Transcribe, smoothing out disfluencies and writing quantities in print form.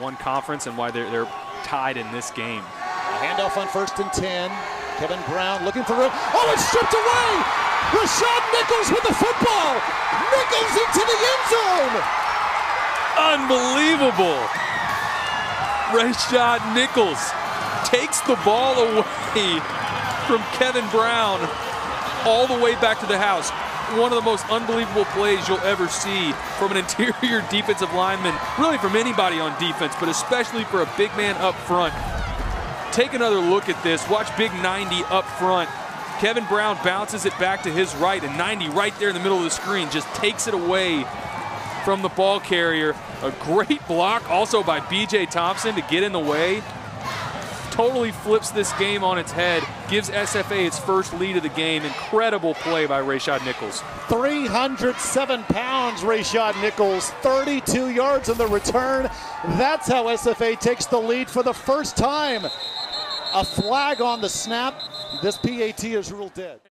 one conference and why they're tied in this game. A handoff on 1st and 10. Kevin Brown looking for room. Oh, it's stripped away! Rashad Nichols with the football! Nichols into the end zone! Unbelievable! Rashad Nichols takes the ball away from Kevin Brown all the way back to the house. One of the most unbelievable plays you'll ever see from an interior defensive lineman, really from anybody on defense, but especially for a big man up front. Take another look at this. Watch Big 90 up front. Kevin Brown bounces it back to his right, and 90 right there in the middle of the screen just takes it away from the ball carrier. A great block also by BJ Thompson to get in the way. Totally flips this game on its head, gives SFA its first lead of the game. Incredible play by Rashad Nichols. 307 pounds, Rashad Nichols, 32 yards in the return. That's how SFA takes the lead for the first time. A flag on the snap. This PAT is ruled dead.